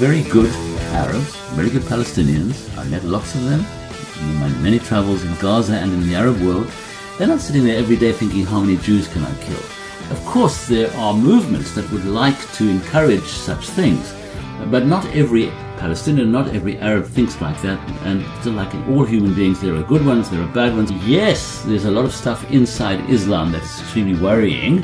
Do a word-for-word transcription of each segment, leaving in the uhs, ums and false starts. very good Arabs, very good Palestinians. I met lots of them in my many travels in Gaza and in the Arab world. They're not sitting there every day thinking, how many Jews can I kill? Of course, there are movements that would like to encourage such things, but not every Palestinian, not every Arab thinks like that, and still, like all human beings, there are good ones, there are bad ones. Yes, there's a lot of stuff inside Islam that's extremely worrying.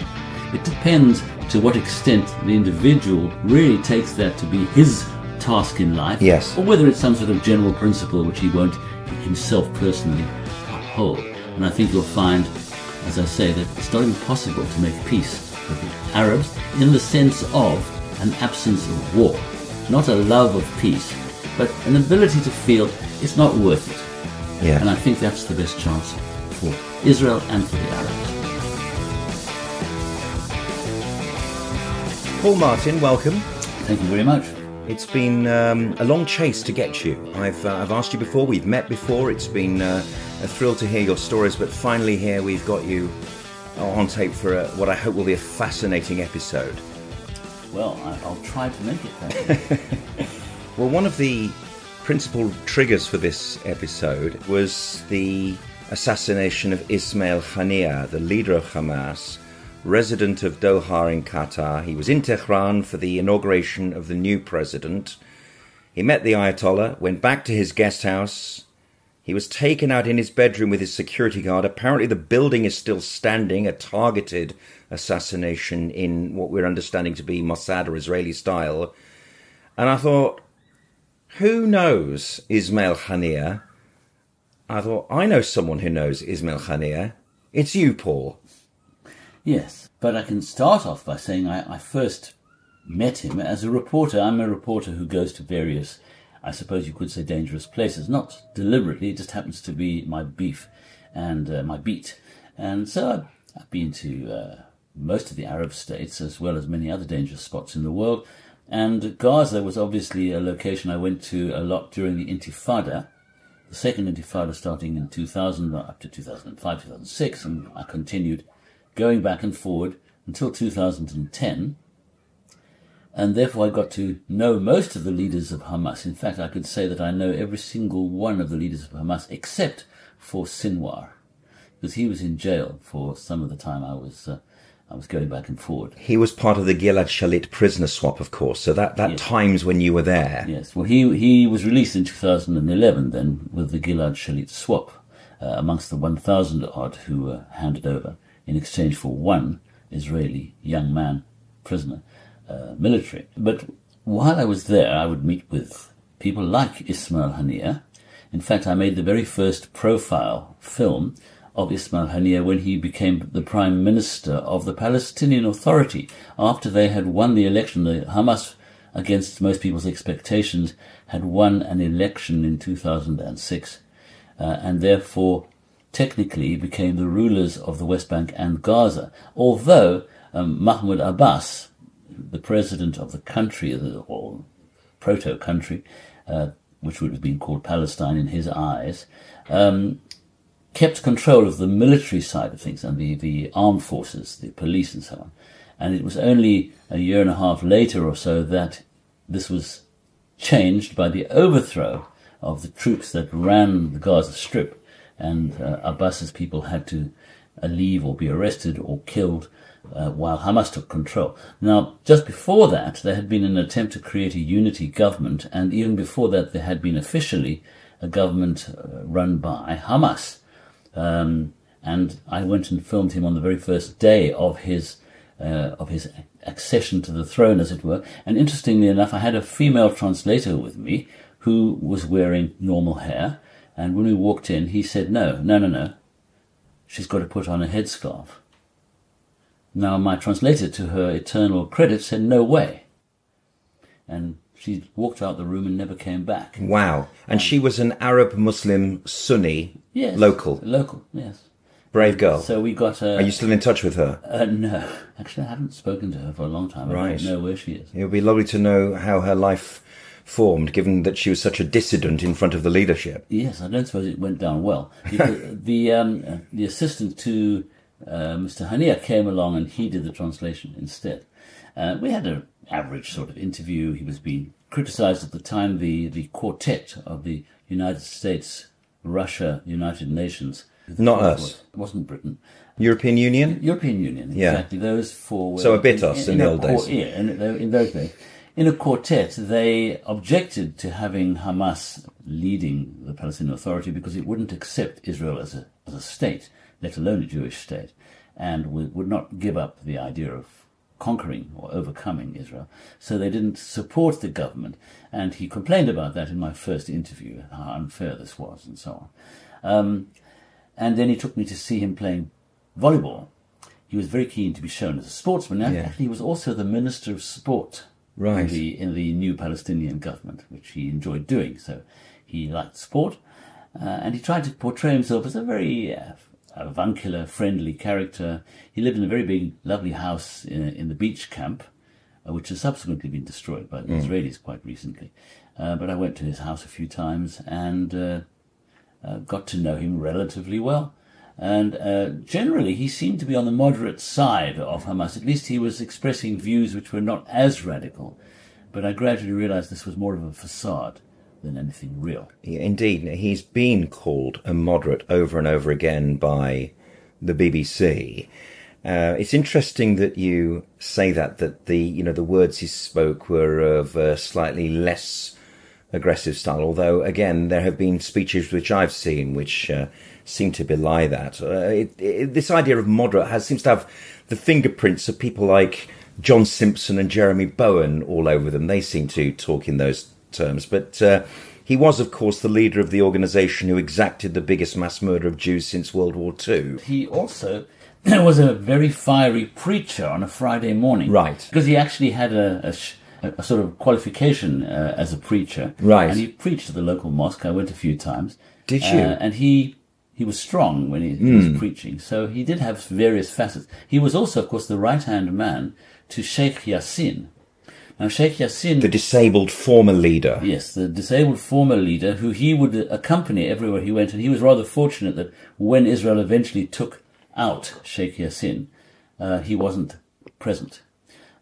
It depends to what extent the individual really takes that to be his task in life, yes, or whether it's some sort of general principle which he won't himself personally uphold. And I think you'll find, as I say, that it's not impossible to make peace with the Arabs in the sense of an absence of war. Not a love of peace, but an ability to feel it's not worth it. Yeah. And I think that's the best chance for Israel and for the Arabs. Paul Martin, welcome. Thank you very much. It's been um, a long chase to get you. I've, uh, I've asked you before, we've met before, it's been uh, a thrill to hear your stories, but finally here we've got you on tape for a, what I hope will be a fascinating episode. Well, I'll try to make it. Well, one of the principal triggers for this episode was the assassination of Ismail Haniyeh, the leader of Hamas, resident of Doha in Qatar. He was in Tehran for the inauguration of the new president. He met the Ayatollah, went back to his guest house. He was taken out in his bedroom with his security guard. Apparently the building is still standing, a targeted assassination in what we're understanding to be Mossad or Israeli style. And I thought, who knows Ismail Haniyeh? I thought, I know someone who knows Ismail Haniyeh. It's you, Paul. Yes, but I can start off by saying I, I first met him as a reporter. I'm a reporter who goes to various, I suppose you could say, dangerous places. Not deliberately, it just happens to be my beef and uh, my beat. And so I've, I've been to uh, most of the Arab states as well as many other dangerous spots in the world. And Gaza was obviously a location I went to a lot during the Intifada, the second Intifada starting in two thousand up to two thousand five, two thousand six. And I continued going back and forward until two thousand ten. And therefore I got to know most of the leaders of Hamas. In fact, I could say that I know every single one of the leaders of Hamas, except for Sinwar, because he was in jail for some of the time I was uh, I was going back and forward. He was part of the Gilad Shalit prisoner swap, of course, so that, that yes. times when you were there. Yes, well, he, he was released in two thousand eleven then with the Gilad Shalit swap, uh, amongst the one thousand odd who were handed over in exchange for one Israeli young man prisoner. Uh, military. But while I was there, I would meet with people like Ismail Haniyeh. In fact, I made the very first profile film of Ismail Haniyeh when he became the Prime Minister of the Palestinian Authority. After they had won the election, the Hamas, against most people's expectations, had won an election in two thousand six, uh, and therefore technically became the rulers of the West Bank and Gaza. Although um, Mahmoud Abbas, the president of the country, or proto-country, uh, which would have been called Palestine in his eyes, um, kept control of the military side of things and the, the armed forces, the police and so on. And it was only a year and a half later or so that this was changed by the overthrow of the troops that ran the Gaza Strip, and uh, Abbas's people had to uh, leave or be arrested or killed Uh, while Hamas took control. Now, just before that, there had been an attempt to create a unity government, and even before that, there had been officially a government uh, run by Hamas. Um, and I went and filmed him on the very first day of his uh, of his accession to the throne, as it were. And interestingly enough, I had a female translator with me who was wearing normal hair. And when we walked in, he said, "No, no, no, no. She's got to put on a headscarf." Now, my translator, to her eternal credit, said, "No way." And she walked out the room and never came back. Wow. And um, she was an Arab Muslim Sunni, yes, local. Local, yes. Brave girl. So we got her. Are you still in touch with her? Uh, no. Actually, I haven't spoken to her for a long time. I right. don't know where she is. It would be lovely to know how her life formed, given that she was such a dissident in front of the leadership. Yes, I don't suppose it went down well. the, the, um, the assistant to Uh, Mister Haniyeh came along and he did the translation instead. Uh, we had an average sort of interview. He was being criticized at the time the, the quartet of the United States, Russia, United Nations. Not us. It wasn't Britain. European Union? European Union, yeah. Exactly. Those four were... So a bit us in, in, in the old days. Yeah, in, in those days. In a quartet, they objected to having Hamas leading the Palestinian Authority because it wouldn't accept Israel as a, as a state, let alone a Jewish state, and would not give up the idea of conquering or overcoming Israel. So they didn't support the government, and he complained about that in my first interview, how unfair this was and so on. Um, and then he took me to see him playing volleyball. He was very keen to be shown as a sportsman. Now, yeah. Actually, he was also the Minister of Sport right. in, the, in the new Palestinian government, which he enjoyed doing. So he liked sport, uh, and he tried to portray himself as a very... Uh, avuncular, friendly character. He lived in a very big, lovely house in, in the beach camp, uh, which has subsequently been destroyed by the mm. Israelis quite recently. Uh, but I went to his house a few times and uh, uh, got to know him relatively well. And uh, generally, he seemed to be on the moderate side of Hamas. At least he was expressing views which were not as radical. But I gradually realized this was more of a facade than anything real. Indeed, he's been called a moderate over and over again by the B B C. Uh, it's interesting that you say that, that the, you know, the words he spoke were of a slightly less aggressive style, although, again, there have been speeches which I've seen which uh, seem to belie that. Uh, it, it, this idea of moderate has seems to have the fingerprints of people like John Simpson and Jeremy Bowen all over them. They seem to talk in those terms, but uh, he was, of course, the leader of the organisation who exacted the biggest mass murder of Jews since World War Two. He also was a very fiery preacher on a Friday morning, right? Because he actually had a, a, a sort of qualification uh, as a preacher, right? And he preached at the local mosque. I went a few times. Did you? Uh, and he he was strong when he, he mm. was preaching, so he did have various facets. He was also, of course, the right-hand man to Sheikh Yassin. Now, Sheikh Yassin... The disabled former leader. Yes, the disabled former leader, who he would accompany everywhere he went. And he was rather fortunate that when Israel eventually took out Sheikh Yassin, uh, he wasn't present.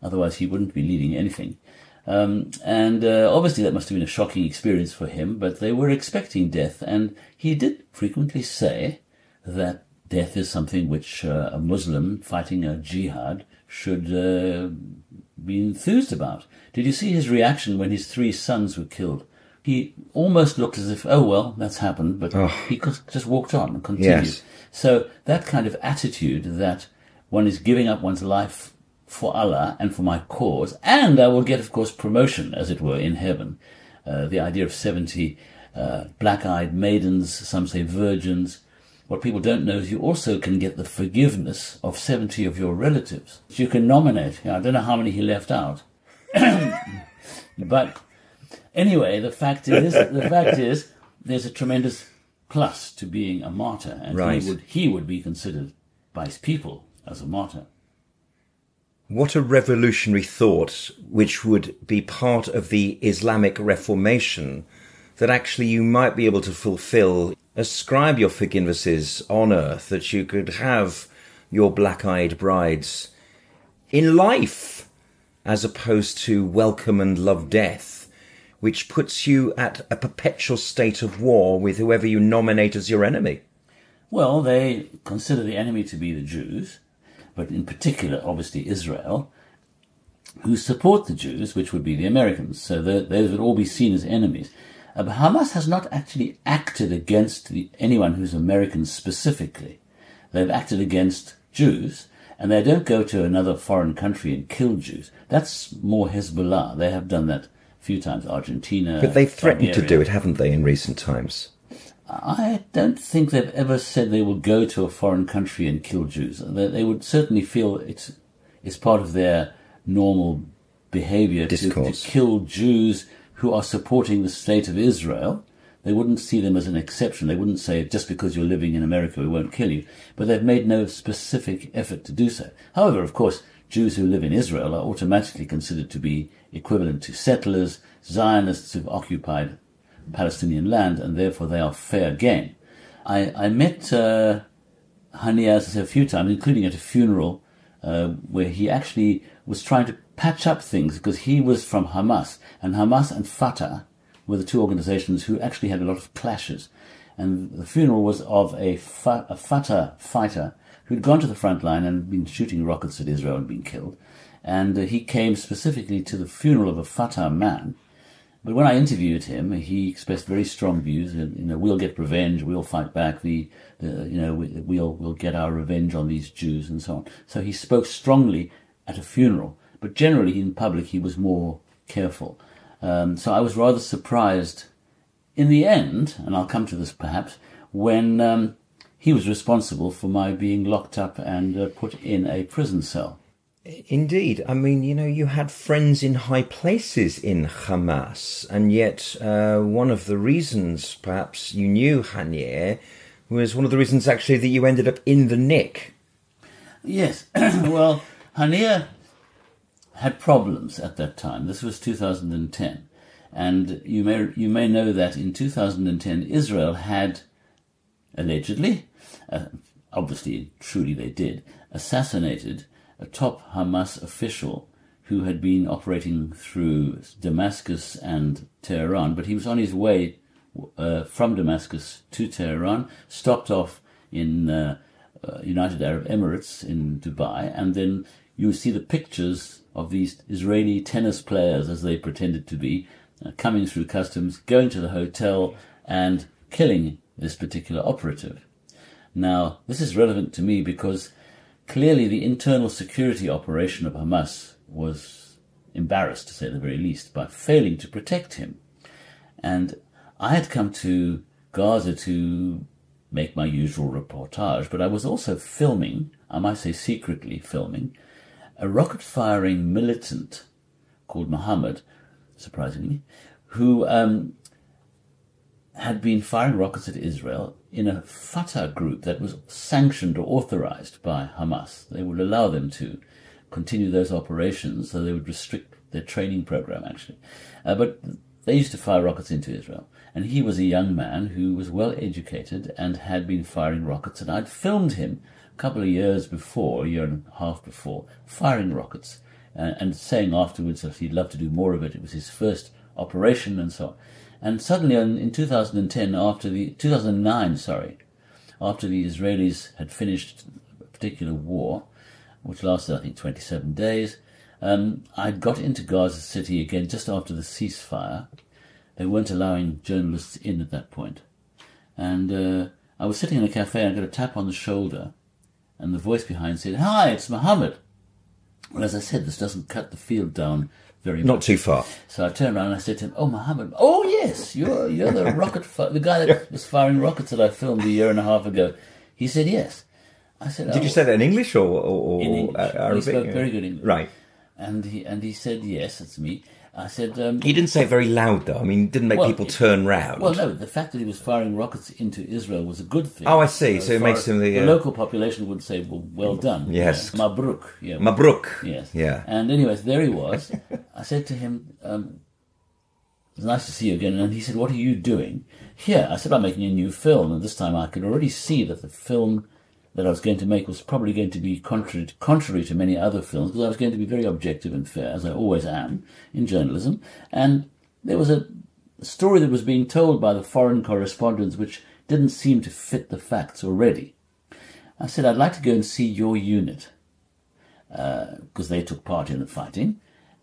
Otherwise, he wouldn't be leading anything. Um, and uh, obviously, that must have been a shocking experience for him, but they were expecting death. And he did frequently say that death is something which uh, a Muslim fighting a jihad should... Uh, be enthused about. Did you see his reaction when his three sons were killed? He almost looked as if, oh, well, that's happened, but oh. he just walked on and continued. Yes. So that kind of attitude that one is giving up one's life for Allah and for my cause, and I will get, of course, promotion, as it were, in heaven. Uh, the idea of seventy uh, black-eyed maidens, some say virgins. What people don't know is you also can get the forgiveness of seventy of your relatives. You can nominate. You know, I don't know how many he left out. But anyway, the fact is, the fact is, there's a tremendous plus to being a martyr. And right. he would, he would be considered by his people as a martyr. What a revolutionary thought, which would be part of the Islamic Reformation, that actually you might be able to fulfill... Ascribe your forgivenesses on earth, that you could have your black-eyed brides in life, as opposed to welcome and love death, which puts you at a perpetual state of war with whoever you nominate as your enemy. Well, they consider the enemy to be the Jews, but in particular, obviously, Israel, who support the Jews, which would be the Americans. So those would all be seen as enemies. Uh, but Hamas has not actually acted against the, anyone who's American specifically. They've acted against Jews, and they don't go to another foreign country and kill Jews. That's more Hezbollah. They have done that a few times, Argentina. But they've threatened Bulgaria. To do it, haven't they, in recent times? I don't think they've ever said they will go to a foreign country and kill Jews. They, they would certainly feel it's, it's part of their normal behavior to, to kill Jews who are supporting the state of Israel. They wouldn't see them as an exception. They wouldn't say, just because you're living in America, we won't kill you. But they've made no specific effort to do so. However, of course, Jews who live in Israel are automatically considered to be equivalent to settlers, Zionists who've occupied Palestinian land, and therefore they are fair game. I, I met uh, Haniyeh, as I said, a few times, including at a funeral uh, where he actually was trying to patch up things, because he was from Hamas, and Hamas and Fatah were the two organizations who actually had a lot of clashes. And the funeral was of a, fa a Fatah fighter who'd gone to the front line and been shooting rockets at Israel and been killed. And uh, he came specifically to the funeral of a Fatah man. But when I interviewed him, he expressed very strong views. You know, we'll get revenge, we'll fight back, the, the you know, we'll, we'll get our revenge on these Jews and so on. So he spoke strongly at a funeral, but generally in public he was more careful. Um, so I was rather surprised in the end, and I'll come to this perhaps, when um, he was responsible for my being locked up and uh, put in a prison cell. Indeed. I mean, you know, you had friends in high places in Hamas, and yet uh, one of the reasons perhaps you knew Haniyeh was one of the reasons actually that you ended up in the nick. Yes. Well, Haniyeh had problems at that time. This was two thousand ten. And you may, you may know that in two thousand ten, Israel had allegedly, uh, obviously, truly they did, assassinated a top Hamas official who had been operating through Damascus and Tehran, but he was on his way uh, from Damascus to Tehran, stopped off in uh, uh, United Arab Emirates in Dubai, and then you see the pictures of these Israeli tennis players, as they pretended to be, uh, coming through customs, going to the hotel and killing this particular operative. Now, this is relevant to me because clearly, the internal security operation of Hamas was embarrassed, to say the very least, by failing to protect him. And I had come to Gaza to make my usual reportage, but I was also filming, I might say secretly filming, a rocket-firing militant called Mohammed, surprisingly, who um, had been firing rockets at Israel in a Fatah group that was sanctioned or authorized by Hamas. They would allow them to continue those operations, so they would restrict their training program, actually. Uh, but they used to fire rockets into Israel. And he was a young man who was well-educated and had been firing rockets. And I'd filmed him a couple of years before, a year and a half before, firing rockets uh, and saying afterwards that he'd love to do more of it. It was his first operation and so on. And suddenly in two thousand ten, after the two thousand nine, sorry, after the Israelis had finished a particular war, which lasted, I think, twenty-seven days, um, I got into Gaza City again just after the ceasefire. They weren't allowing journalists in at that point. And uh, I was sitting in a cafe and I got a tap on the shoulder, and the voice behind said, "Hi, it's Mohammed." Well, as I said, this doesn't cut the field down very much. Not too far. So I turned around and I said to him, "Oh, Mohammed, oh yes, you're you're the rocket, the guy that was firing rockets that I filmed a year and a half ago." He said yes. I said, "Did oh, you say that in English or, or in English. Arabic?" He spoke very good English, right? And he and he said yes, it's me. I said um, he didn't say it very loud though. I mean, didn't make well, people turn round. Well, no, the fact that he was firing rockets into Israel was a good thing. Oh, I see. So, so it makes him the, uh... the local population would say, "Well, well done." Yes, yeah. Mabruk. Yeah, Mabruk. Yes. Yeah. And anyways, there he was. I said to him, um, "It's nice to see you again." And he said, "What are you doing here?" I said, "I'm making a new film," and this time I could already see that the film that I was going to make was probably going to be contrary to, contrary to many other films, because I was going to be very objective and fair, as I always am in journalism. And there was a story that was being told by the foreign correspondents which didn't seem to fit the facts already. I said, "I'd like to go and see your unit," because uh, they took part in the fighting.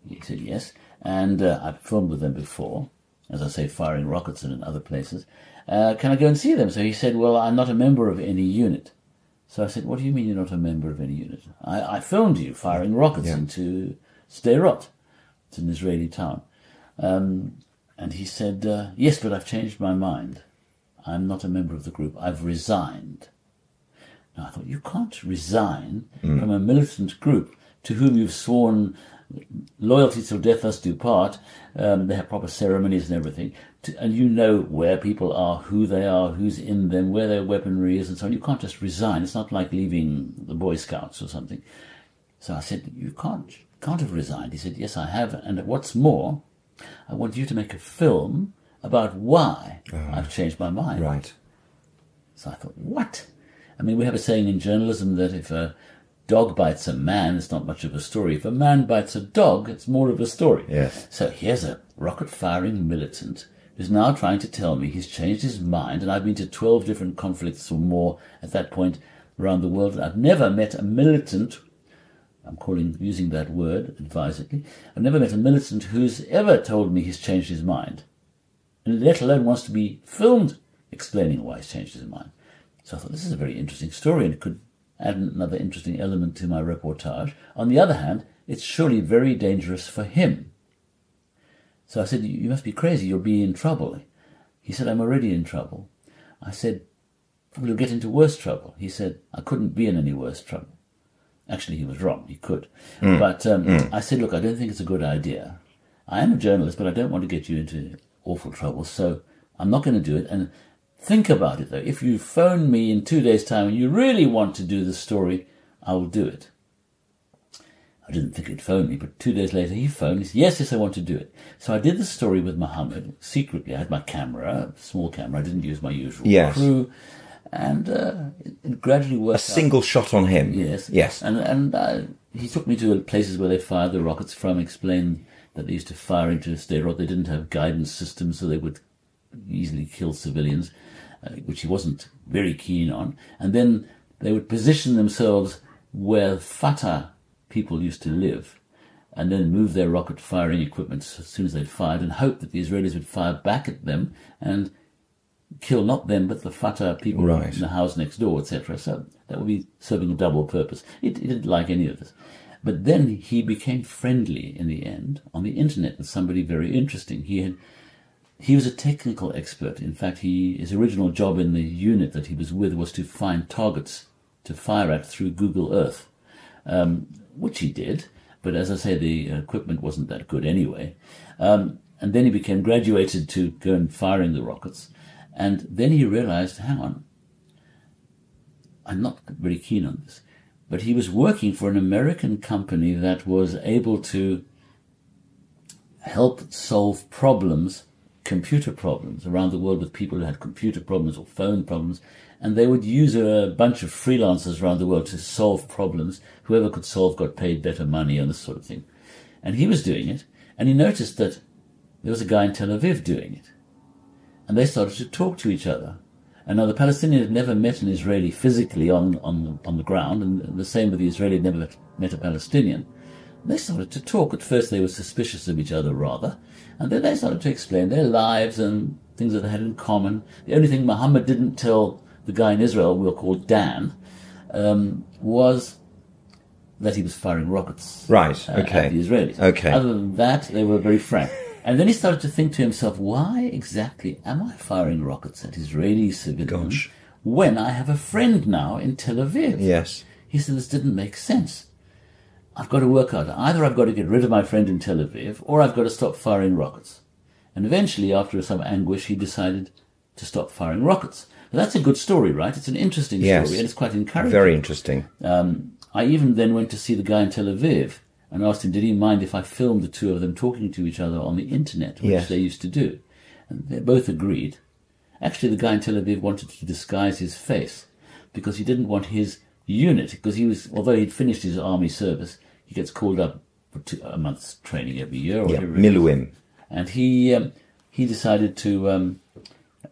He said yes, and uh, I've filmed with them before, as I say, firing rockets and in other places. Uh, "can I go and see them?" So he said, "Well, I'm not a member of any unit." So I said, "What do you mean you're not a member of any unit? I, I filmed you firing rockets yeah. into Sderot. It's an Israeli town." Um, and he said, uh, "Yes, but I've changed my mind. I'm not a member of the group. I've resigned." Now, I thought, you can't resign mm. from a militant group to whom you've sworn loyalty till death us do part. Um, they have proper ceremonies and everything, to, and you know where people are, who they are, who's in them, where their weaponry is, and so on. You can't just resign. It's not like leaving the Boy Scouts or something. So I said, "You can't, can't have resigned." He said, "Yes, I have, and what's more, I want you to make a film about why uh, I've changed my mind." Right. So I thought, what? I mean, we have a saying in journalism that if a dog bites a man, it's not much of a story. If a man bites a dog, it's more of a story. Yes. So here's a rocket-firing militant who's now trying to tell me he's changed his mind, and I've been to twelve different conflicts or more at that point around the world. I've never met a militant, I'm calling using that word advisedly, I've never met a militant who's ever told me he's changed his mind, and let alone wants to be filmed explaining why he's changed his mind. So I thought, this is a very interesting story, and it could add another interesting element to my reportage. On the other hand, it's surely very dangerous for him. So I said, you must be crazy, you'll be in trouble. He said, I'm already in trouble. I said, well, you'll get into worse trouble. He said, I couldn't be in any worse trouble. Actually, he was wrong, he could. Mm. But um, mm. I said, look, I don't think it's a good idea. I am a journalist, but I don't want to get you into awful trouble, so I'm not going to do it. And think about it, though. If you phone me in two days' time and you really want to do the story, I will do it. I didn't think he'd phone me, but two days later he phoned. He said, yes, yes, I want to do it. So I did the story with Mohammed secretly. I had my camera, a small camera. I didn't use my usual yes. crew. And uh, it, it gradually worked A single out. shot on him. Yes. Yes. And, and uh, he took me to places where they fired the rockets from, explained that they used to fire into Sderot. They didn't have guidance systems, so they would easily kill civilians, uh, which he wasn't very keen on. And then they would position themselves where Fatah people used to live, and then move their rocket firing equipment as soon as they'd fired, and hope that the Israelis would fire back at them and kill not them but the Fatah people right. in the house next door, et cetera. So that would be serving a double purpose. It, it didn't like any of this. But then he became friendly in the end on the internet with somebody very interesting. He had He was a technical expert. In fact, he, his original job in the unit that he was with was to find targets to fire at through Google Earth, um, which he did. But as I say, the equipment wasn't that good anyway. Um, and then he became graduated to go and firing the rockets. And then he realized, hang on, I'm not very keen on this. But he was working for an American company that was able to help solve problems computer problems around the world with people who had computer problems or phone problems, and they would use a bunch of freelancers around the world to solve problems. Whoever could solve got paid better money and this sort of thing. And he was doing it, and he noticed that there was a guy in Tel Aviv doing it. And they started to talk to each other. And now the Palestinian had never met an Israeli physically on, on, on the ground, and the same with the Israeli had never met a Palestinian. They started to talk. At first they were suspicious of each other, rather, and then they started to explain their lives and things that they had in common. The only thing Muhammad didn't tell the guy in Israel, we'll call Dan, um, was that he was firing rockets right, uh, okay. at the Israelis. Okay. Other than that, they were very frank. And then he started to think to himself, why exactly am I firing rockets at Israeli civilians Gosh. when I have a friend now in Tel Aviv? Yes. He said, this didn't make sense. I've got to work out. Either I've got to get rid of my friend in Tel Aviv, or I've got to stop firing rockets. And eventually, after some anguish, he decided to stop firing rockets. Now, that's a good story, right? It's an interesting yes, story, and it's quite encouraging. Very interesting. Um, I even then went to see the guy in Tel Aviv and asked him, did he mind if I filmed the two of them talking to each other on the internet, which yes. they used to do? And they both agreed. Actually, the guy in Tel Aviv wanted to disguise his face because he didn't want his unit, because he was, although he'd finished his army service, he gets called up for two, a month's training every year or yeah, whatever. Miluim. And he um, he decided to um,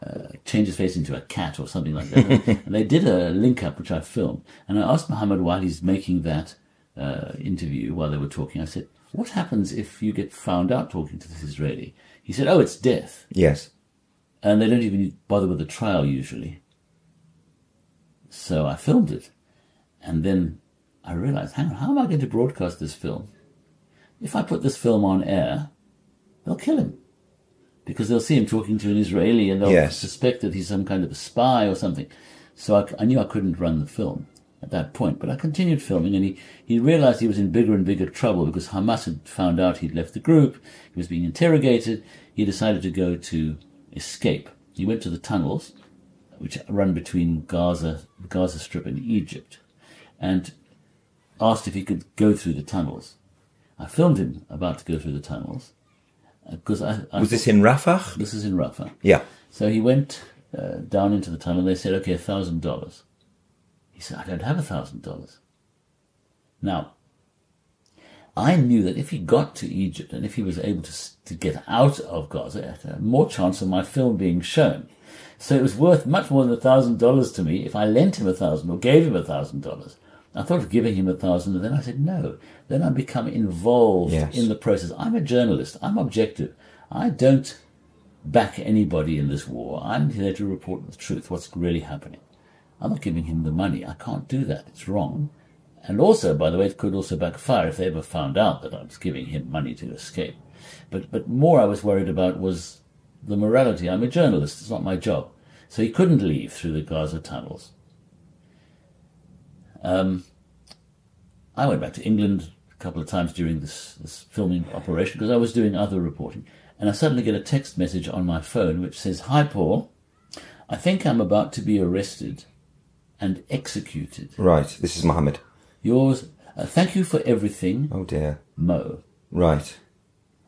uh, change his face into a cat or something like that. And they did a link up, which I filmed. And I asked Mohammed while he's making that uh, interview, while they were talking, I said, what happens if you get found out talking to this Israeli? He said, oh, it's death. Yes. And they don't even bother with a trial usually. So I filmed it. And then I realized, hang on, how am I going to broadcast this film? If I put this film on air, they'll kill him. Because they'll see him talking to an Israeli and they'll yes. suspect that he's some kind of a spy or something. So I, I knew I couldn't run the film at that point. But I continued filming, and he, he realized he was in bigger and bigger trouble because Hamas had found out he'd left the group. He was being interrogated. He decided to go to escape. He went to the tunnels, which run between Gaza, the Gaza Strip and Egypt, and asked if he could go through the tunnels. I filmed him about to go through the tunnels. Because I, I Was this in Rafah? This is in Rafah. Yeah. So he went uh, down into the tunnel. They said, okay, a thousand dollars. He said, I don't have a thousand dollars. Now, I knew that if he got to Egypt and if he was able to, to get out of Gaza, I had more chance of my film being shown. So it was worth much more than a thousand dollars to me if I lent him a thousand or gave him a thousand dollars. I thought of giving him a thousand, and then I said no. Then I become involved yes. in the process. I'm a journalist. I'm objective. I don't back anybody in this war. I'm here to report the truth, what's really happening. I'm not giving him the money. I can't do that. It's wrong. And also, by the way, it could also backfire if they ever found out that I was giving him money to escape. But but more I was worried about was the morality. I'm a journalist. It's not my job. So he couldn't leave through the Gaza tunnels. Um, I went back to England a couple of times during this, this filming operation because I was doing other reporting. And I suddenly get a text message on my phone which says, "Hi, Paul. I think I'm about to be arrested and executed." Right. This is Mohammed. Yours. Uh, thank you for everything. Oh, dear. Mo. Right.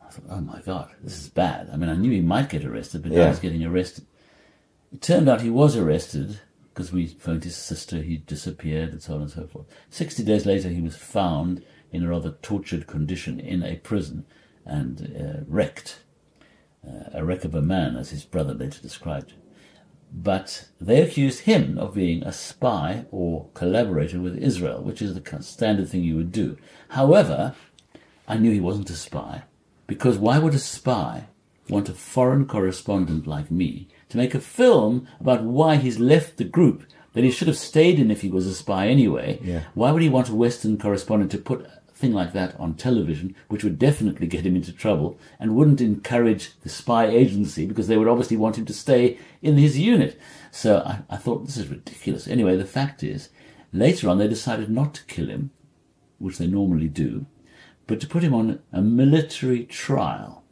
I thought, oh, my God, this is bad. I mean, I knew he might get arrested, but yeah. now he's getting arrested. It turned out he was arrested because we phoned his sister, he disappeared, and so on and so forth. Sixty days later, he was found in a rather tortured condition in a prison and uh, wrecked. Uh, a wreck of a man, as his brother later described. But they accused him of being a spy or collaborator with Israel, which is the standard thing you would do. However, I knew he wasn't a spy, because why would a spy want a foreign correspondent like me to make a film about why he's left the group that he should have stayed in if he was a spy anyway? Yeah. Why would he want a Western correspondent to put a thing like that on television, which would definitely get him into trouble and wouldn't encourage the spy agency, because they would obviously want him to stay in his unit? So I, I thought, this is ridiculous. Anyway, the fact is, later on they decided not to kill him, which they normally do, but to put him on a military trial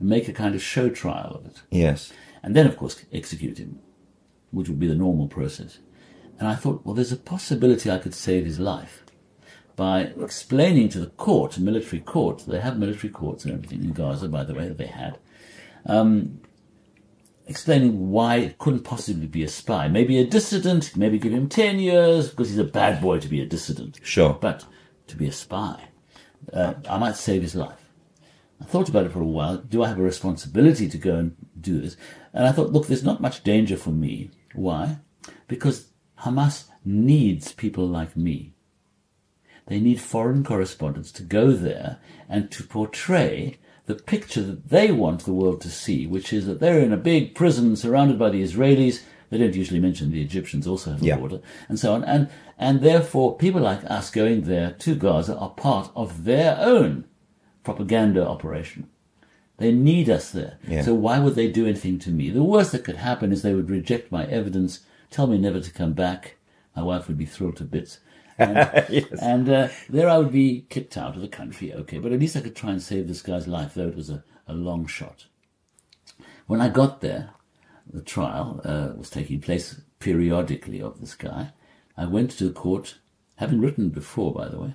and make a kind of show trial of it. Yes. And then, of course, execute him, which would be the normal process. And I thought, well, there's a possibility I could save his life by explaining to the court, military court — they have military courts and everything in Gaza, by the way, that they had — um, explaining why it couldn't possibly be a spy. Maybe a dissident, maybe give him ten years, because he's a bad boy to be a dissident. Sure. But to be a spy, uh, I might save his life. I thought about it for a while. Do I have a responsibility to go and do this? And I thought, look, there's not much danger for me. Why? Because Hamas needs people like me. They need foreign correspondents to go there and to portray the picture that they want the world to see, which is that they're in a big prison surrounded by the Israelis. They don't usually mention the Egyptians also have a yeah. border, and so on. And, and therefore, people like us going there to Gaza are part of their own propaganda operation. They need us there. Yeah. So why would they do anything to me? The worst that could happen is they would reject my evidence, tell me never to come back. My wife would be thrilled to bits. And, yes. and uh, there I would be kicked out of the country, okay, but at least I could try and save this guy's life, though it was a, a long shot. When I got there, the trial uh, was taking place periodically of this guy. I went to the court, having written before, by the way,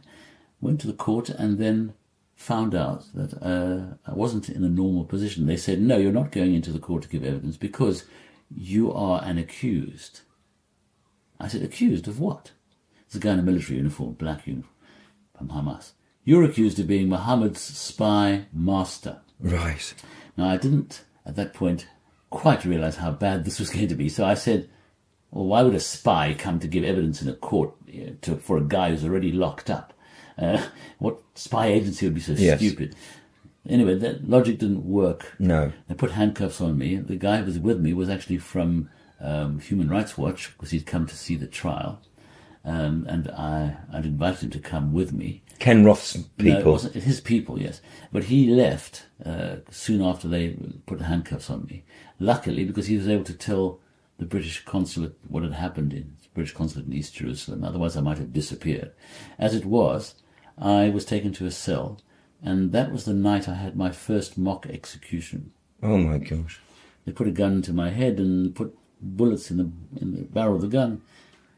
went to the court and then found out that uh, I wasn't in a normal position. They said, no, you're not going into the court to give evidence because you are an accused. I said, accused of what? It's a guy in a military uniform, black uniform, from Hamas. You're accused of being Mohammed's spy master. Right. Now, I didn't, at that point, quite realise how bad this was going to be. So I said, well, why would a spy come to give evidence in a court to, for a guy who's already locked up? Uh, what spy agency would be so yes. stupid? Anyway, that logic didn't work. No. They put handcuffs on me. The guy who was with me was actually from um, Human Rights Watch, because he'd come to see the trial. Um, and I, I'd invited him to come with me. Ken Roth's people. No, it wasn't his people, yes. But he left uh, soon after they put handcuffs on me. Luckily, because he was able to tell the British consulate what had happened in the British consulate in East Jerusalem. Otherwise, I might have disappeared. As it was, I was taken to a cell, and that was the night I had my first mock execution. Oh, my gosh. They put a gun to my head and put bullets in the, in the barrel of the gun.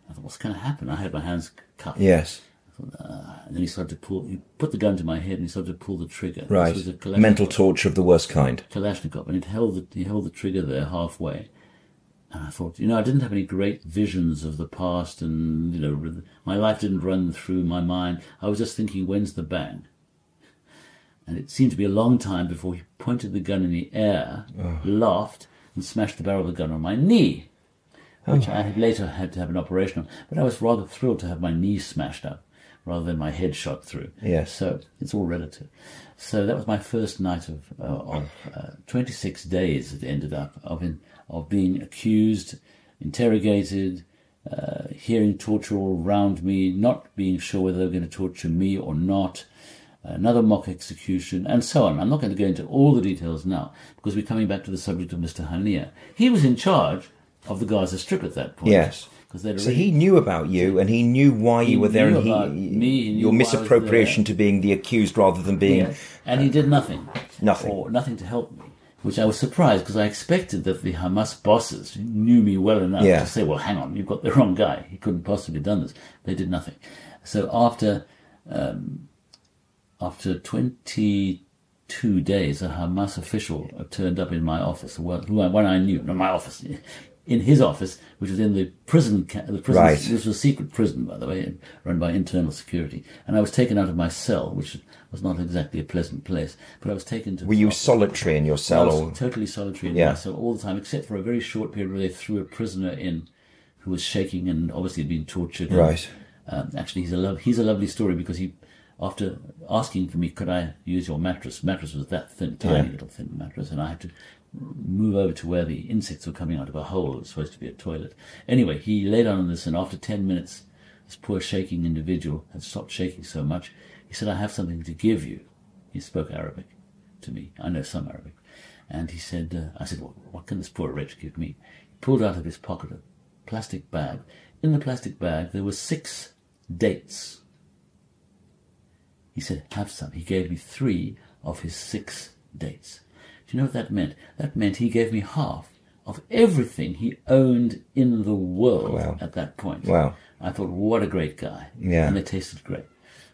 I thought, what's going to happen? I had my hands cuffed. Yes. I thought, uh, and then he started to pull, he put the gun to my head and he started to pull the trigger. Right. This was a mental torture of the worst kind. Kalashnikov. And it held the, he held the trigger there halfway. And I thought, you know, I didn't have any great visions of the past, and, you know, my life didn't run through my mind. I was just thinking, when's the bang? And it seemed to be a long time before he pointed the gun in the air, oh. laughed, and smashed the barrel of the gun on my knee, which oh. I had later had to have an operation on. But I was rather thrilled to have my knee smashed up rather than my head shot through. Yes. So it's all relative. So that was my first night of, uh, of uh, twenty-six days, it ended up, of, in, of being accused, interrogated, uh, hearing torture all around me, not being sure whether they were going to torture me or not, another mock execution, and so on. I'm not going to go into all the details now, because we're coming back to the subject of Mister Haniyeh. He was in charge of the Gaza Strip at that point. Yes. Already, so he knew about you, and he knew why you were there, and he, me, he knew your misappropriation to being the accused rather than being... Yes. And he did nothing. Nothing. Or nothing to help me, which I was surprised, because I expected that the Hamas bosses knew me well enough yeah. to say, well, hang on, you've got the wrong guy. He couldn't possibly have done this. They did nothing. So after... Um, After twenty-two days, a Hamas official turned up in my office, one I knew, not my office, in his office, which was in the prison. The prison right. This was a secret prison, by the way, run by internal security. And I was taken out of my cell, which was not exactly a pleasant place, but I was taken to... Were you office. solitary in your cell? I was or? totally solitary in yeah. my cell all the time, except for a very short period where they threw a prisoner in who was shaking and obviously had been tortured. Right. And, um, actually, he's a, lo he's a lovely story, because he... After asking for me, could I use your mattress? Mattress was that thin, tiny yeah. little thin mattress, and I had to move over to where the insects were coming out of a hole. It was supposed to be a toilet. Anyway, he lay down on this, and after ten minutes, this poor shaking individual had stopped shaking so much. He said, "I have something to give you." He spoke Arabic to me. I know some Arabic, and he said, uh, "I said, well, what can this poor wretch give me?" He pulled out of his pocket a plastic bag. In the plastic bag, there were six dates. He said, "Have some." He gave me three of his six dates. Do you know what that meant? That meant he gave me half of everything he owned in the world wow. at that point. Wow. I thought, what a great guy. Yeah. And they tasted great,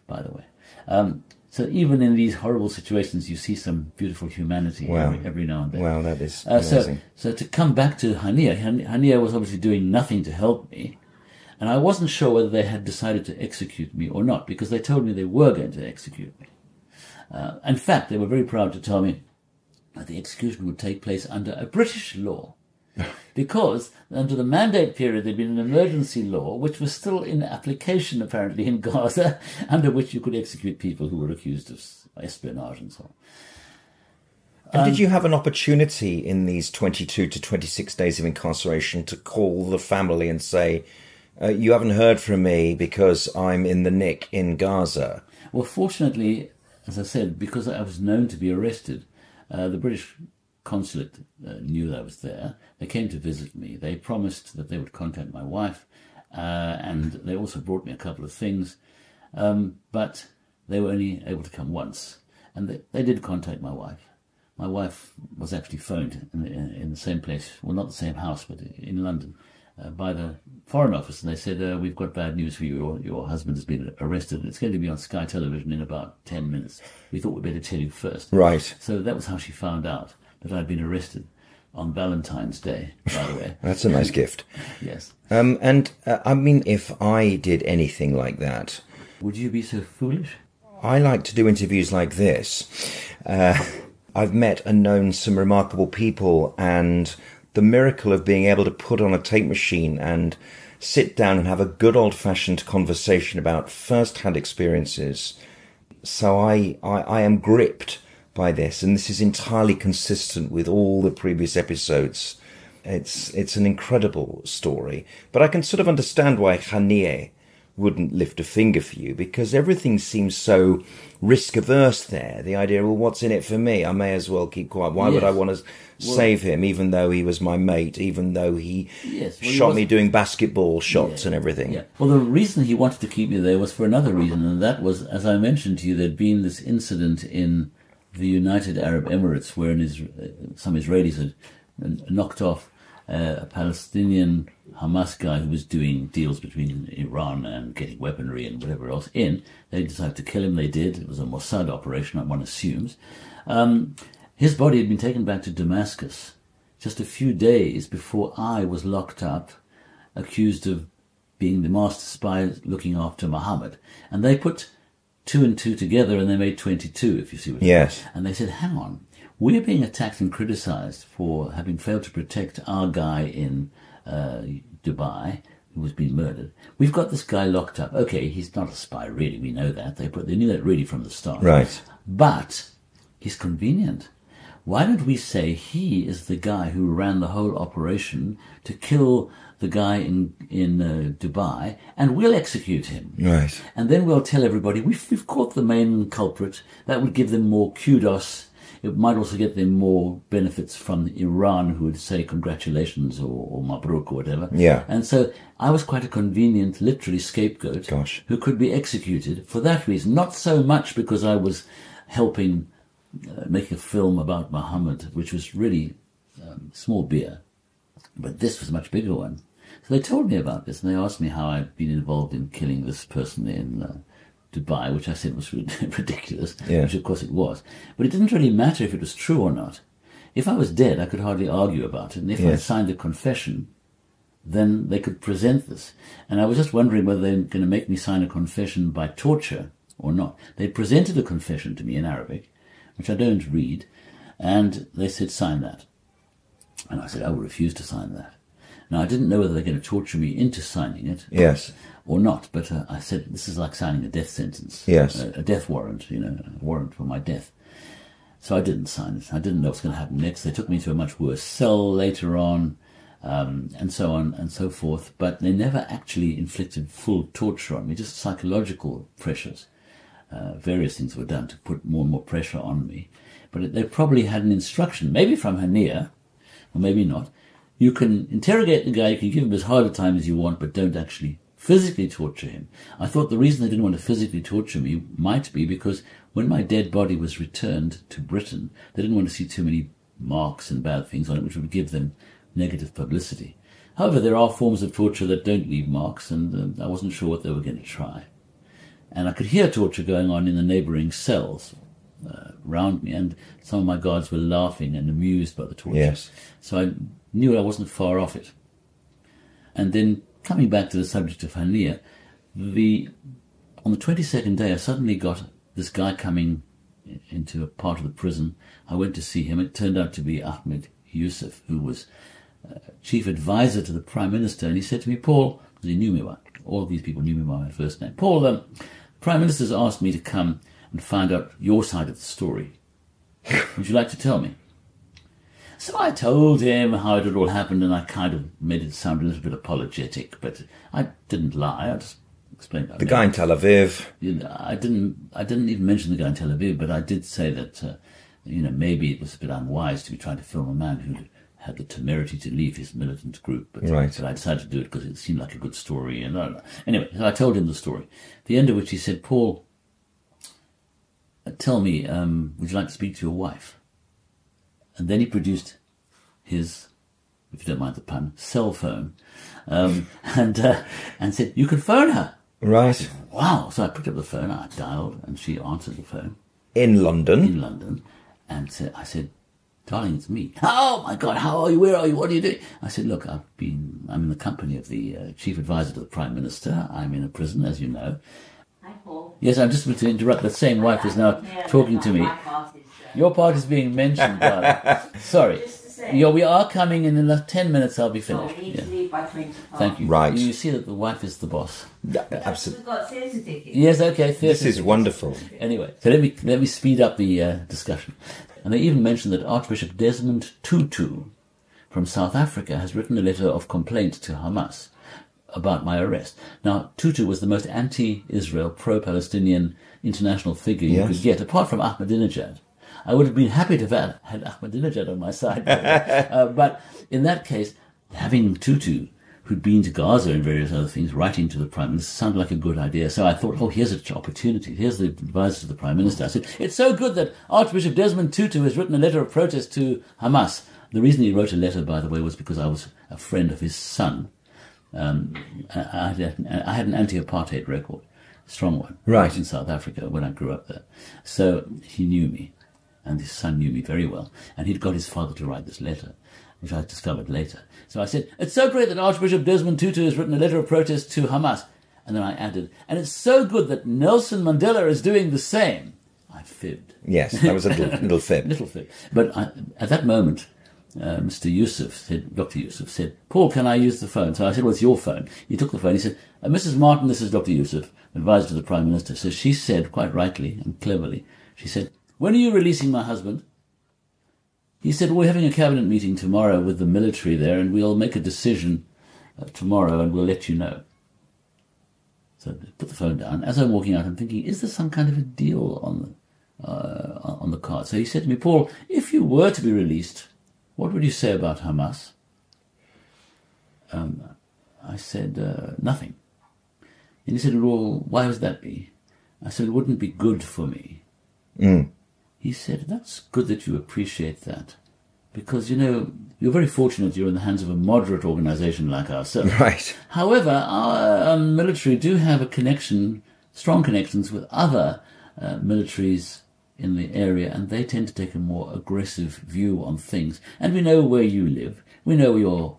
by the way. Um, so even in these horrible situations, you see some beautiful humanity wow. every, every now and then. Wow, that is uh, so, so to come back to Haniyeh, Haniyeh was obviously doing nothing to help me. And I wasn't sure whether they had decided to execute me or not, because they told me they were going to execute me. Uh, in fact, they were very proud to tell me that the execution would take place under a British law, because under the mandate period there'd been an emergency law, which was still in application, apparently, in Gaza, under which you could execute people who were accused of espionage and so on. And um, did you have an opportunity in these twenty-two to twenty-six days of incarceration to call the family and say... Uh, you haven't heard from me because I'm in the nick in Gaza? Well, fortunately, as I said, because I was known to be arrested, uh, the British consulate uh, knew that I was there. They came to visit me. They promised that they would contact my wife, uh, and they also brought me a couple of things. Um, but they were only able to come once, and they, they did contact my wife. My wife was actually phoned in the, in the same place, well, not the same house, but in London, by the Foreign Office, and they said, uh, we've got bad news for you. Your, your husband has been arrested. It's going to be on Sky Television in about ten minutes. We thought we'd better tell you first. Right. So that was how she found out that I'd been arrested on Valentine's Day, by the way. That's a nice gift. Yes. Um, and, uh, I mean, if I did anything like that... Would you be so foolish? I like to do interviews like this. Uh, I've met and known some remarkable people, and... the miracle of being able to put on a tape machine and sit down and have a good old-fashioned conversation about first-hand experiences. So I, I, I am gripped by this, and this is entirely consistent with all the previous episodes. It's, it's an incredible story. But I can sort of understand why Haniyeh wouldn't lift a finger for you, because everything seems so risk-averse there. The idea, well, what's in it for me? I may as well keep quiet. Why yes. would I want to well, save him, even though he was my mate, even though he yes, well, shot he me doing basketball shots yeah, and everything? Yeah. Well, the reason he wanted to keep me there was for another reason, and that was, as I mentioned to you, there'd been this incident in the United Arab Emirates where an Isra- some Israelis had knocked off Uh, a Palestinian Hamas guy who was doing deals between Iran and getting weaponry and whatever else in. They decided to kill him. They did. It was a Mossad operation, one assumes. Um, his body had been taken back to Damascus just a few days before I was locked up, accused of being the master spy looking after Muhammad. And they put two and two together and they made twenty-two, if you see what I mean. Yes. And they said, hang on, we're being attacked and criticized for having failed to protect our guy in uh, Dubai, who was being murdered. We've got this guy locked up. Okay, he's not a spy, really. We know that. They put, they knew that really from the start. Right. But he's convenient. Why don't we say he is the guy who ran the whole operation to kill the guy in in uh, Dubai, and we'll execute him. Right. And then we'll tell everybody we've, we've caught the main culprit. That would give them more kudos. It might also get them more benefits from Iran, who would say congratulations or, or Mabruk or whatever. Yeah. And so I was quite a convenient, literally, scapegoat. Gosh. Who could be executed for that reason. Not so much because I was helping uh, make a film about Muhammad, which was really um, small beer. But this was a much bigger one. So they told me about this, and they asked me how I'd been involved in killing this person in... Uh, Dubai, which I said was ridiculous, yeah. Which of course it was. But it didn't really matter if it was true or not. If I was dead, I could hardly argue about it. And if yes. I signed a confession, then they could present this. And I was just wondering whether they were going to make me sign a confession by torture or not. They presented a confession to me in Arabic, which I don't read, and they said, sign that. And I said, I will refuse to sign that. Now, I didn't know whether they were going to torture me into signing it yes. or not, but uh, I said, this is like signing a death sentence, yes. a, a death warrant, you know, a warrant for my death. So I didn't sign it. I didn't know what was going to happen next. They took me to a much worse cell later on, um, and so on and so forth, but they never actually inflicted full torture on me, just psychological pressures. Uh, various things were done to put more and more pressure on me, but they probably had an instruction, maybe from Haniyeh, or maybe not. You can interrogate the guy, you can give him as hard a time as you want, but don't actually physically torture him. I thought the reason they didn't want to physically torture me might be because when my dead body was returned to Britain, they didn't want to see too many marks and bad things on it, which would give them negative publicity. However, there are forms of torture that don't leave marks, and um, I wasn't sure what they were going to try. And I could hear torture going on in the neighboring cells uh, around me, and some of my guards were laughing and amused by the torture. Yes. So I... knew I wasn't far off it. And then, coming back to the subject of Haniyeh, the, on the twenty-second day, I suddenly got this guy coming into a part of the prison. I went to see him. It turned out to be Ahmed Yousef, who was uh, chief advisor to the Prime Minister. And he said to me, Paul, because he knew me by, all these people knew me by my first name, Paul, the Prime Minister's asked me to come and find out your side of the story. Would you like to tell me? So I told him how it had all happened, and I kind of made it sound a little bit apologetic, but I didn't lie. I just explained that. The guy in Tel Aviv. You know, I didn't. I didn't even mention the guy in Tel Aviv, but I did say that, uh, you know, maybe it was a bit unwise to be trying to film a man who had the temerity to leave his militant group. But, right. But I decided to do it because it seemed like a good story. And uh, anyway, so I told him the story. At the end of which he said, "Paul, tell me, um, would you like to speak to your wife?" And then he produced his, if you don't mind the pun, cell phone, um, and uh, and said, "You can phone her." Right. Said, wow. So I picked up the phone. I dialed, and she answered the phone. In London. In London, and so I said, "Darling, it's me." Oh my God! How are you? Where are you? What are you doing? I said, "Look, I've been. I'm in the company of the uh, chief advisor to the Prime Minister. I'm in a prison, as you know." Hi, Paul. Yes, I'm just going to interrupt. The same wife is now yeah, talking to me. Your part is being mentioned, darling. Sorry. Yeah, we are coming in another ten minutes. I'll be finished. Oh, we need yeah. to leave by twenty. Thank you. Right. You see that the wife is the boss. Yeah, absolutely. We've got theatre tickets. Yes. Okay. Theatre this tickets. Is wonderful. Anyway, so let me let me speed up the uh, discussion. And they even mentioned that Archbishop Desmond Tutu from South Africa has written a letter of complaint to Hamas about my arrest. Now, Tutu was the most anti-Israel, pro-Palestinian international figure yes. you could get, apart from Ahmadinejad. I would have been happy to have had Ahmadinejad on my side. uh, but in that case, having Tutu, who'd been to Gaza and various other things, writing to the Prime Minister, sounded like a good idea. So I thought, oh, here's an opportunity. Here's the advice to the Prime Minister. I said, it's so good that Archbishop Desmond Tutu has written a letter of protest to Hamas. The reason he wrote a letter, by the way, was because I was a friend of his son. Um, I, I had an anti-apartheid record, a strong one, right in South Africa when I grew up there. So he knew me. And his son knew me very well, and he'd got his father to write this letter. in fact, I discovered later. So I said, it's so great that Archbishop Desmond Tutu has written a letter of protest to Hamas. And then I added, and it's so good that Nelson Mandela is doing the same. I fibbed. Yes, that was a little, little fib. little fib. But I, at that moment, uh, Mister Yousef said, Doctor Yousef said, Paul, can I use the phone? So I said, well, it's your phone. He took the phone. He said, uh, Missus Martin, this is Doctor Yousef, advisor to the Prime Minister. So she said, quite rightly and cleverly, she said, when are you releasing my husband? He said, we're having a cabinet meeting tomorrow with the military there, and we'll make a decision uh, tomorrow, and we'll let you know. So I put the phone down. As I'm walking out, I'm thinking, is there some kind of a deal on the, uh, on the card? So he said to me, Paul, if you were to be released, what would you say about Hamas? Um, I said, uh, nothing. And he said, well, why would that be? I said, it wouldn't be good for me. Mm. He said, that's good that you appreciate that. Because, you know, you're very fortunate you're in the hands of a moderate organisation like ourselves. Right. However, our um, military do have a connection, strong connections with other uh, militaries in the area, and they tend to take a more aggressive view on things. And we know where you live. We know where your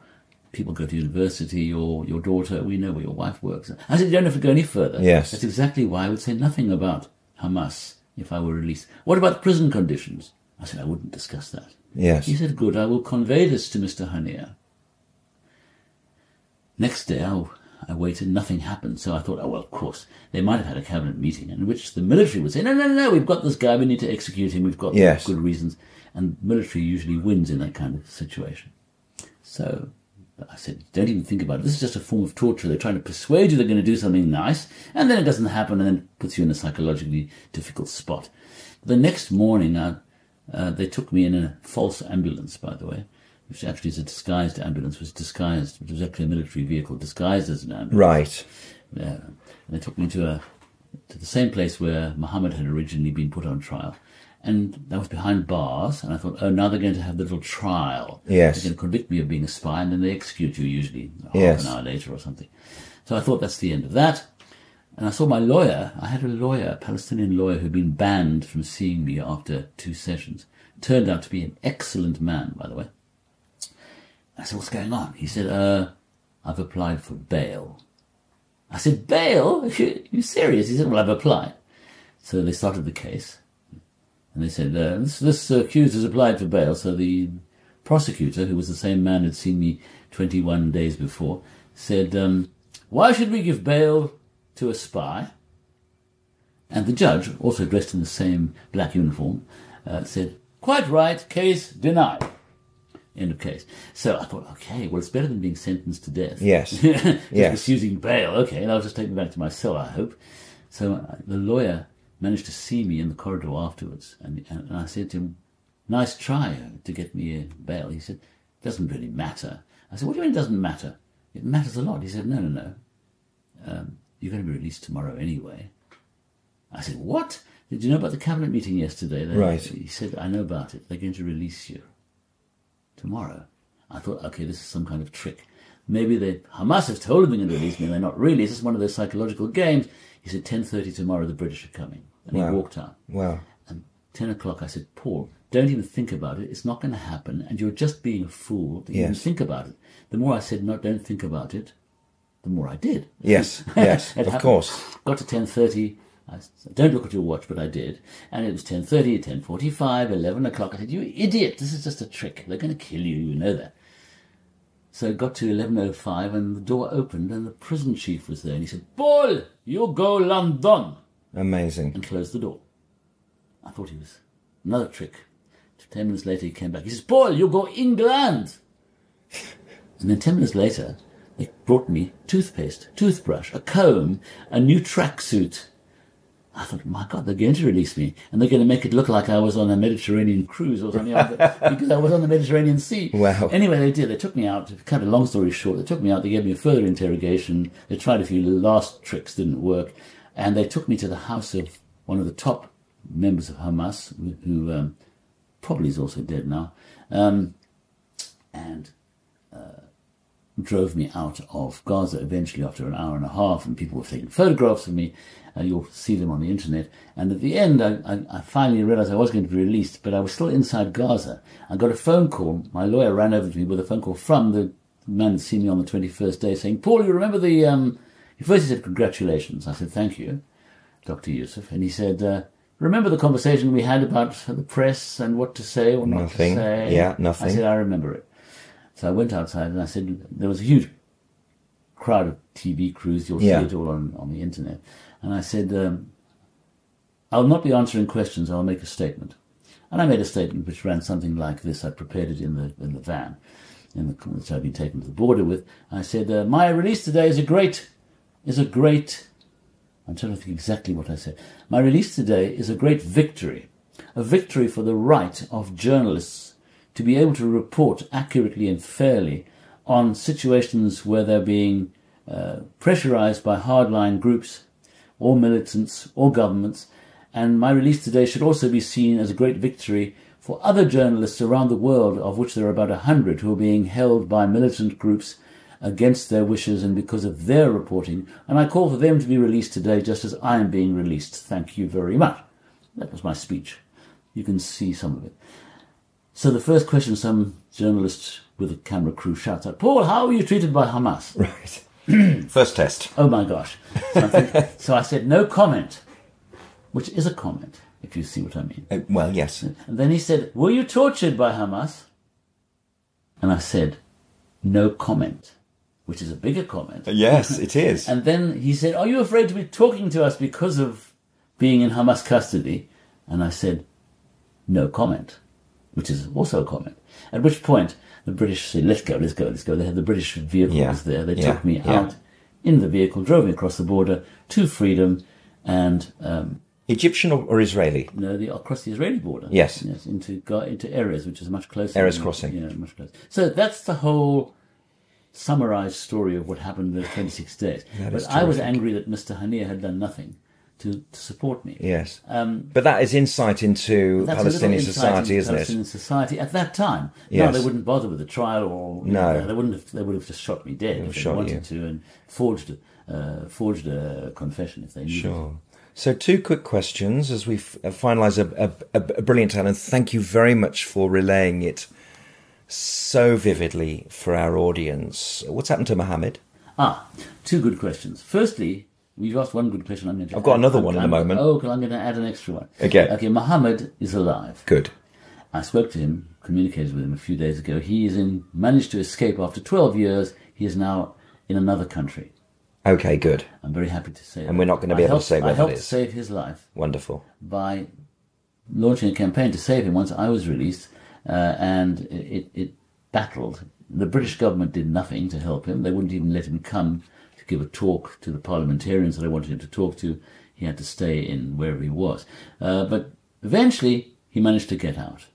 people go to university, or your daughter. We know where your wife works. I said, you don't have to go any further. Yes. That's exactly why I would say nothing about Hamas if I were released. What about prison conditions? I said, I wouldn't discuss that. Yes. He said, good, I will convey this to Mister Haniyeh. Next day, I, I waited, nothing happened. So I thought, oh, well, of course, they might have had a cabinet meeting in which the military would say, no, no, no, no, we've got this guy, we need to execute him, we've got yes. good reasons. And military usually wins in that kind of situation. So I said, don't even think about it. This is just a form of torture. They're trying to persuade you they're going to do something nice, and then it doesn't happen, and then it puts you in a psychologically difficult spot. The next morning, I... Uh, they took me in a false ambulance, by the way, which actually is a disguised ambulance, was disguised, which was actually a military vehicle disguised as an ambulance. Right. Yeah. And they took me to a to the same place where Muhammad had originally been put on trial. And that was behind bars, and I thought, oh, now they're going to have the little trial. Yes. They're going to convict me of being a spy, and then they execute you usually half yes. an hour later or something. So I thought that's the end of that. And I saw my lawyer. I had a lawyer, a Palestinian lawyer, who'd been banned from seeing me after two sessions. Turned out to be an excellent man, by the way. I said, what's going on? He said, uh, I've applied for bail. I said, bail? Are you, are you serious? He said, well, I've applied. So they started the case. And they said, uh, this, this accused has applied for bail. So the prosecutor, who was the same man who'd seen me twenty-one days before, said, um, why should we give bail to a spy? And the judge, also dressed in the same black uniform, uh, said, quite right, case denied. End of case. So I thought, okay, well, it's better than being sentenced to death. Yes. yes. Just using bail. Okay, and I'll just take me back to my cell, I hope. So the lawyer managed to see me in the corridor afterwards, and, and I said to him, nice try to get me a bail. He said, doesn't really matter. I said, what do you mean it doesn't matter? It matters a lot. He said, no, no, no. Um, You're going to be released tomorrow anyway. I said, what? Did you know about the cabinet meeting yesterday? They, right. He said, I know about it. They're going to release you tomorrow. I thought, okay, this is some kind of trick. Maybe they, Hamas has told them they're going to release me, and they're not really. This is one of those psychological games. He said, ten thirty tomorrow, the British are coming. And wow. he walked out. Wow. And ten o'clock, I said, Paul, don't even think about it. It's not going to happen, and you're just being a fool to yes. even think about it. The more I said, no, don't think about it, the more I did. Yes, yes, of happened. course. Got to ten thirty. I said, don't look at your watch, but I did. And it was ten thirty, ten forty-five, eleven o'clock. I said, you idiot, this is just a trick. They're going to kill you, you know that. So it got to eleven oh five and the door opened and the prison chief was there. And he said, Paul, you go London. Amazing. And closed the door. I thought he was another trick. Ten minutes later, he came back. He says, Paul, you go England. And then ten minutes later, they brought me toothpaste, toothbrush, a comb, a new tracksuit. I thought, my God, they're going to release me. And they're going to make it look like I was on a Mediterranean cruise or something like that, because I was on the Mediterranean Sea. Wow. Anyway, they did. They took me out. Kind of long story short, they took me out. They gave me a further interrogation. They tried a few last tricks, didn't work. And they took me to the house of one of the top members of Hamas, who um, probably is also dead now. Um, and... Uh, drove me out of Gaza eventually after an hour and a half, and people were taking photographs of me. Uh, you'll see them on the internet. And at the end, I, I, I finally realized I was going to be released, but I was still inside Gaza. I got a phone call. My lawyer ran over to me with a phone call from the man that seen me on the twenty-first day saying, "Paul, you remember the..." Um... First he said, "Congratulations." I said, "Thank you, Doctor Yousef." And he said, uh, "Remember the conversation we had about the press and what to say or not nothing. to say?" Yeah, nothing. I said, "I remember it." So I went outside and I said, there was a huge crowd of T V crews. You'll yeah. see it all on, on the internet. And I said, um, "I'll not be answering questions. I'll make a statement." And I made a statement which ran something like this. I prepared it in the in the van, in the, which I'd been taken to the border with. I said, uh, "My release today is a great, is a great, I'm trying to think exactly what I said. "My release today is a great victory, a victory for the right of journalists to be able to report accurately and fairly on situations where they're being uh, pressurized by hardline groups or militants or governments. And my release today should also be seen as a great victory for other journalists around the world, of which there are about a hundred who are being held by militant groups against their wishes and because of their reporting, and I call for them to be released today just as I am being released. Thank you very much." That was my speech. You can see some of it. So the first question some journalist with a camera crew shouts out, "Paul, how were you treated by Hamas?" Right. First test. Oh my gosh. So I, think, so I said, "No comment," which is a comment, if you see what I mean. Uh, well, yes. And then he said, "Were you tortured by Hamas?" And I said, "No comment," which is a bigger comment. Yes, it is. And then he said, "Are you afraid to be talking to us because of being in Hamas custody?" And I said, "No comment," which is also a comment. At which point the British said, "Let's go, let's go, let's go." They had the British vehicle yeah. was there. They yeah. took me yeah. out in the vehicle, drove me across the border to freedom and... Um, Egyptian or, or Israeli? No, the, across the Israeli border. Yes. Yes, into, into Erez, which is much closer. Erez crossing. Yeah, much closer. So that's the whole... summarized story of what happened in the twenty-six days. But I was angry that Mister Haniyeh had done nothing to, to support me. Yes. Um, but that is insight into Palestinian insight society, into isn't Palestinian it? Palestinian society at that time. Yes. No, they wouldn't bother with the trial or... No. Know, they, wouldn't have, they would have just shot me dead if they wanted you. to and forged, uh, forged a confession if they needed. Sure. So two quick questions as we finalise a, a, a brilliant tale, and thank you very much for relaying it so vividly for our audience. What's happened to Mohammed? Ah, two good questions. Firstly, we've asked one good question. I'm going to I've got add, another I'm, one in I'm, a moment. Oh, I'm going to add an extra one. Okay. Okay, Mohammed is alive. Good. I spoke to him, communicated with him a few days ago. He is in, managed to escape after twelve years. He is now in another country. Okay, good. I'm very happy to say and that. And we're not going to be I able helped, to say where I that is. I helped save his life. Wonderful. By launching a campaign to save him once I was released. Uh, and it, it battled. The British government did nothing to help him. They wouldn't even let him come to give a talk to the parliamentarians that I wanted him to talk to. He had to stay in wherever he was. Uh, but eventually, he managed to get out.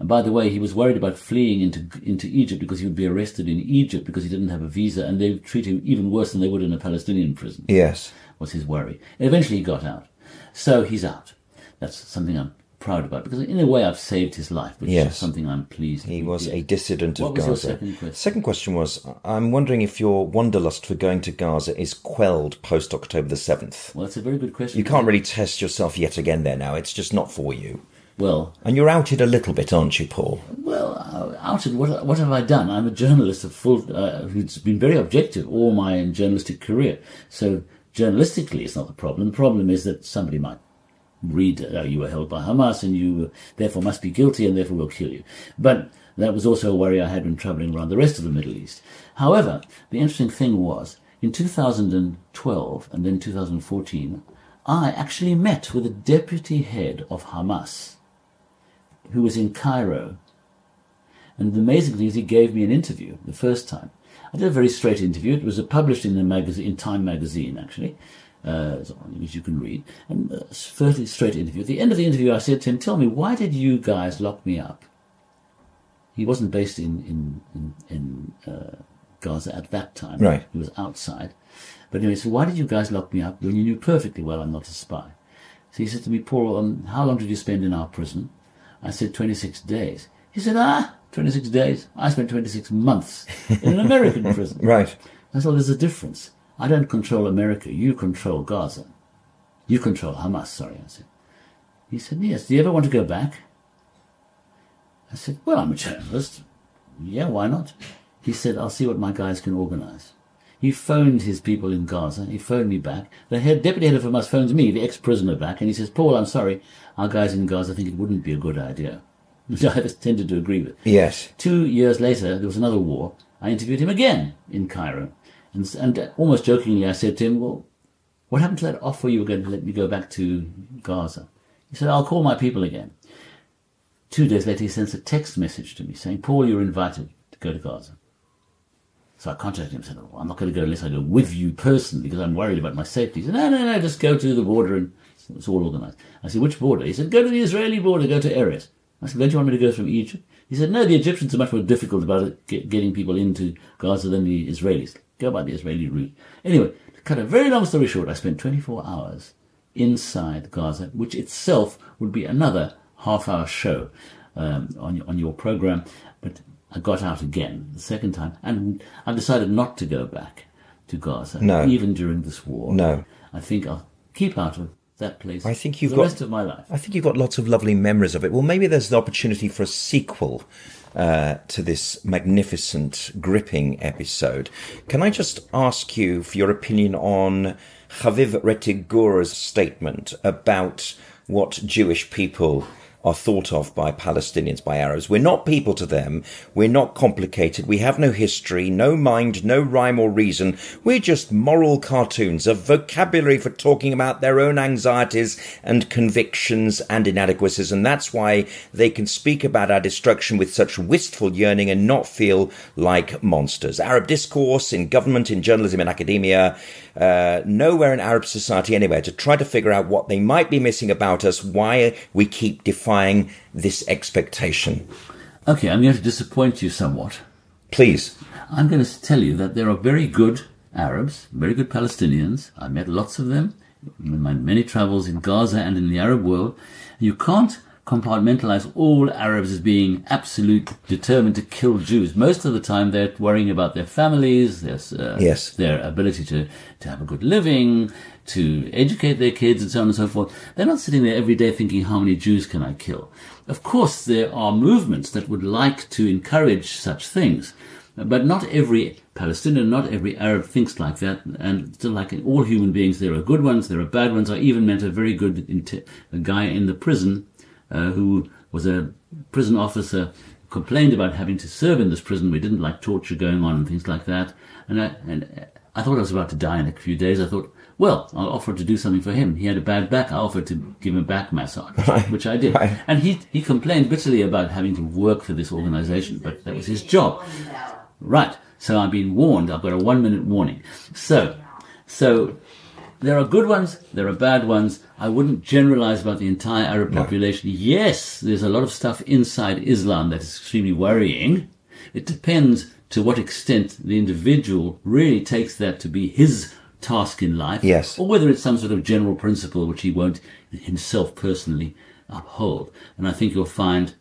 And by the way, he was worried about fleeing into into Egypt because he would be arrested in Egypt because he didn't have a visa, and they would treat him even worse than they would in a Palestinian prison. Yes. Was his worry. And eventually, he got out. So he's out. That's something I'm proud about, because in a way I've saved his life, which yes. is something I'm pleased he was did. a dissident of what Gaza. Was your second question? Second question was, I'm wondering if your wanderlust for going to Gaza is quelled post October the seventh. Well, that's a very good question. You can't really test yourself yet again there now. It's just not for you. Well, and you're outed a little bit, aren't you, Paul? Well, outed. What, what have I done? I'm a journalist of full, uh, who's been very objective all my journalistic career. So journalistically, it's not the problem. The problem is that somebody might read, oh, you were held by Hamas and you therefore must be guilty and therefore we'll kill you. But that was also a worry I had when travelling around the rest of the Middle East. However, the interesting thing was, in two thousand twelve and then two thousand fourteen, I actually met with the deputy head of Hamas, who was in Cairo. And amazingly, he gave me an interview the first time. I did a very straight interview. It was published in the magazine, in Time magazine, actually. Uh, which you can read, and a fairly straight interview. At the end of the interview, I said to him, "Tell me, why did you guys lock me up?" He wasn't based in in in, in uh, Gaza at that time. Right. He was outside. But anyway, so why did you guys lock me up when you knew perfectly well I'm not a spy? So he said to me, "Paul, um, how long did you spend in our prison?" I said, twenty-six days. He said, "Ah, twenty-six days. I spent twenty-six months in an American prison. Right. I thought there's a difference. I don't control America. You control Gaza. You control Hamas, sorry, I said. He said, yes. Do you ever want to go back? I said, well, I'm a journalist. Yeah, why not? He said, I'll see what my guys can organize. He phoned his people in Gaza. He phoned me back. The head, deputy head of Hamas phones me, the ex-prisoner, back, and he says, Paul, I'm sorry. Our guys in Gaza think it wouldn't be a good idea, which I tended to agree with. Yes. Two years later, there was another war. I interviewed him again in Cairo. And, and almost jokingly, I said to him, well, what happened to that offer you were going to let me go back to Gaza? He said, I'll call my people again. Two days later, he sends a text message to me saying, Paul, you're invited to go to Gaza. So I contacted him and said, oh, I'm not going to go unless I go with you personally because I'm worried about my safety. He said, no, no, no, just go to the border and it's all organized. I said, which border? He said, go to the Israeli border, go to Erez. I said, don't you want me to go from Egypt? He said, no, the Egyptians are much more difficult about getting people into Gaza than the Israelis. Go by the Israeli route. Anyway, to cut a very long story short, I spent twenty-four hours inside Gaza, which itself would be another half-hour show um, on, on your program. But I got out again the second time, and I decided not to go back to Gaza, no. even during this war. No. I think I'll keep out of that place I think you've for the got, rest of my life. I think you've got lots of lovely memories of it. Well, maybe there's an opportunity for a sequel Uh, to this magnificent, gripping episode. Can I just ask you for your opinion on Chaviv Retigura's statement about what Jewish people are thought of by Palestinians, by Arabs? We're not people to them. We're not complicated. We have no history, no mind, no rhyme or reason. We're just moral cartoons, a vocabulary for talking about their own anxieties and convictions and inadequacies. And that's why they can speak about our destruction with such wistful yearning and not feel like monsters. Arab discourse in government, in journalism, in academia, uh, nowhere in Arab society anywhere to try to figure out what they might be missing about us, why we keep defining this expectation. Okay, I'm going to disappoint you somewhat. Please. I'm going to tell you that there are very good Arabs, very good Palestinians. I met lots of them in my many travels in Gaza and in the Arab world. You can't compartmentalize all Arabs as being absolute, determined to kill Jews. Most of the time they're worrying about their families, their, uh, yes. their ability to, to have a good living, to educate their kids and so on and so forth. They're not sitting there every day thinking, how many Jews can I kill? Of course, there are movements that would like to encourage such things, but not every Palestinian, not every Arab thinks like that. And like all human beings, there are good ones, there are bad ones. I even met a very good a guy in the prison uh, who was a prison officer, complained about having to serve in this prison. We didn't like torture going on and things like that. And I, and I thought I was about to die in a few days. I thought, well, I offered to do something for him. He had a bad back. I offered to give him a back massage, right. which I did. Right. And he, he complained bitterly about having to work for this organization, but that was his job. Right. So I've been warned. I've got a one-minute warning. So, so there are good ones. There are bad ones. I wouldn't generalize about the entire Arab no. population. Yes, there's a lot of stuff inside Islam that is extremely worrying. It depends to what extent the individual really takes that to be his task in life, yes, or whether it's some sort of general principle which he won't himself personally uphold. And I think you'll find,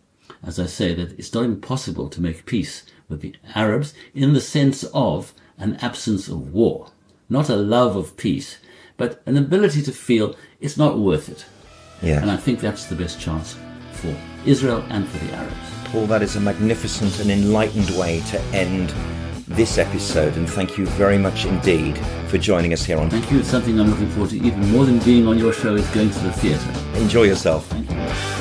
as I say, that it's not impossible to make peace with the Arabs in the sense of an absence of war, not a love of peace, but an ability to feel it's not worth it. Yeah. And I think that's the best chance for Israel and for the Arabs. Paul, that is a magnificent and enlightened way to end this episode, and thank you very much indeed for joining us here on. Thank you. It's something I'm looking forward to even more than being on your show is going to the theatre. Enjoy yourself. Thank you.